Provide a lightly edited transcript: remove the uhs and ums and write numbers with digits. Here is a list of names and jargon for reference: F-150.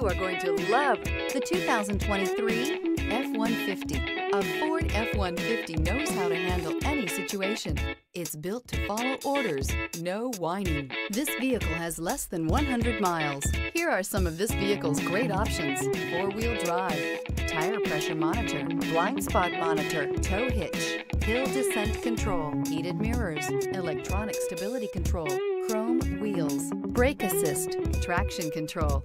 You are going to love the 2023 F-150. A Ford F-150 knows how to handle any situation. It's built to follow orders, no whining. This vehicle has less than 100 miles. Here are some of this vehicle's great options: four-wheel drive, tire pressure monitor, blind spot monitor, tow hitch, hill descent control, heated mirrors, electronic stability control, chrome wheels, brake assist, traction control.